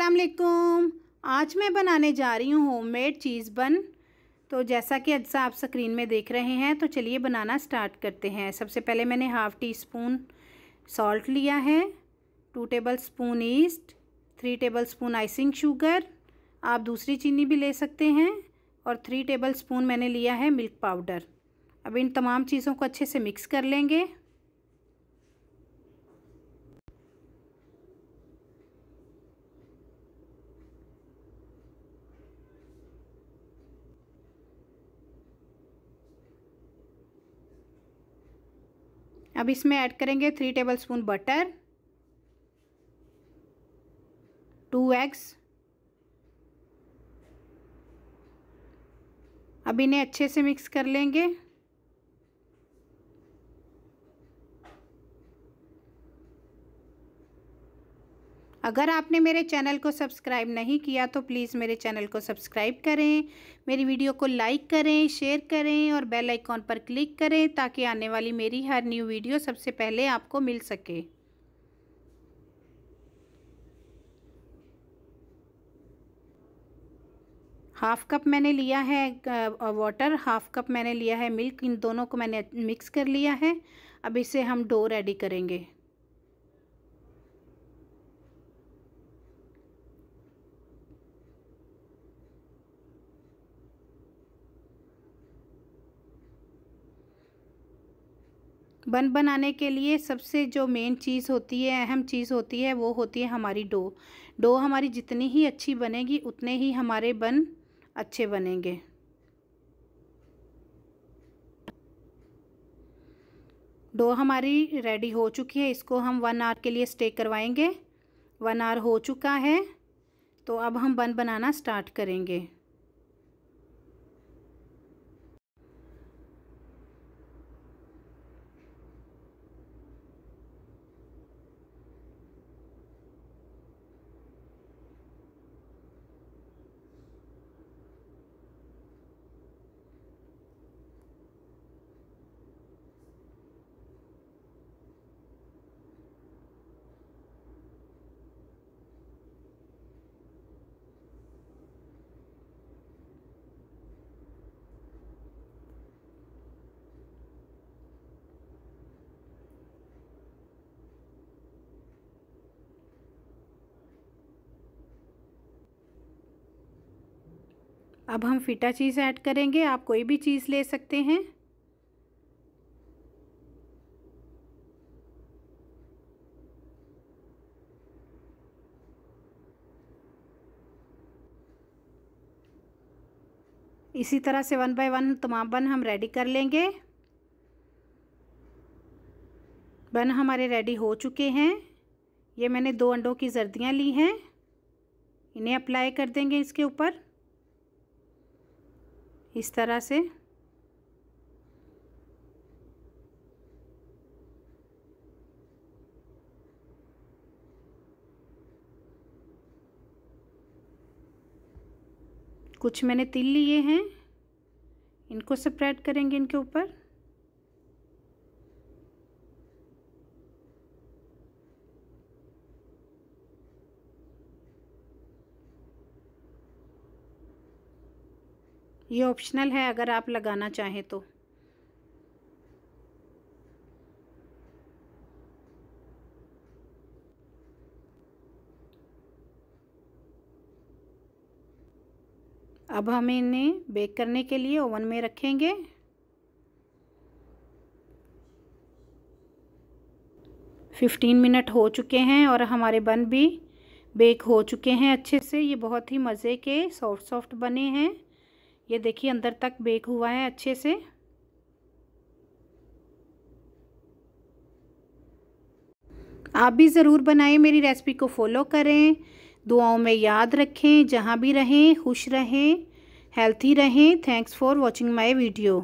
अस्सलाम वालेकुम। आज मैं बनाने जा रही हूँ होममेड चीज़ बन। तो जैसा कि अज्जा आप स्क्रीन में देख रहे हैं, तो चलिए बनाना स्टार्ट करते हैं। सबसे पहले मैंने हाफ़ टी स्पून सॉल्ट लिया है, 2 table spoon yeast, 3 table spoon icing sugar, आप दूसरी चीनी भी ले सकते हैं, और 3 टेबल स्पून मैंने लिया है मिल्क पाउडर। अब इन तमाम चीज़ों को अच्छे से मिक्स कर लेंगे। अब इसमें ऐड करेंगे 3 टेबल स्पून बटर, 2 एग्स। अब इन्हें अच्छे से मिक्स कर लेंगे। अगर आपने मेरे चैनल को सब्सक्राइब नहीं किया तो प्लीज़ मेरे चैनल को सब्सक्राइब करें, मेरी वीडियो को लाइक करें, शेयर करें और बेल आइकॉन पर क्लिक करें ताकि आने वाली मेरी हर न्यू वीडियो सबसे पहले आपको मिल सके। हाफ़ कप मैंने लिया है वाटर, हाफ़ कप मैंने लिया है मिल्क। इन दोनों को मैंने मिक्स कर लिया है। अब इसे हम डो रेडी करेंगे। बन बनाने के लिए सबसे जो मेन चीज़ होती है, अहम चीज़ होती है, वो होती है हमारी डो। हमारी जितनी ही अच्छी बनेगी उतने ही हमारे बन अच्छे बनेंगे। डो हमारी रेडी हो चुकी है। इसको हम 1 आवर के लिए स्टे करवाएंगे। 1 आवर हो चुका है, तो अब हम बन बनाना स्टार्ट करेंगे। अब हम फिटा चीज़ ऐड करेंगे। आप कोई भी चीज़ ले सकते हैं। इसी तरह से 1 बाय 1 तमाम बन हम रेडी कर लेंगे। बन हमारे रेडी हो चुके हैं। ये मैंने 2 अंडों की जर्दियाँ ली हैं, इन्हें अप्लाई कर देंगे इसके ऊपर इस तरह से। कुछ मैंने तिल लिए हैं, इनको स्प्रेड करेंगे इनके ऊपर। ये ऑप्शनल है, अगर आप लगाना चाहें तो। अब हम इन्हें बेक करने के लिए ओवन में रखेंगे। तो 15 मिनट हो चुके हैं और हमारे बन भी बेक हो चुके हैं अच्छे से। ये बहुत ही मज़े के सॉफ्ट बने हैं। ये देखिए अंदर तक बेक हुआ है अच्छे से। आप भी ज़रूर बनाएं, मेरी रेसिपी को फॉलो करें, दुआओं में याद रखें। जहाँ भी रहें खुश रहें, हेल्थी रहें। Thanks for watching my video.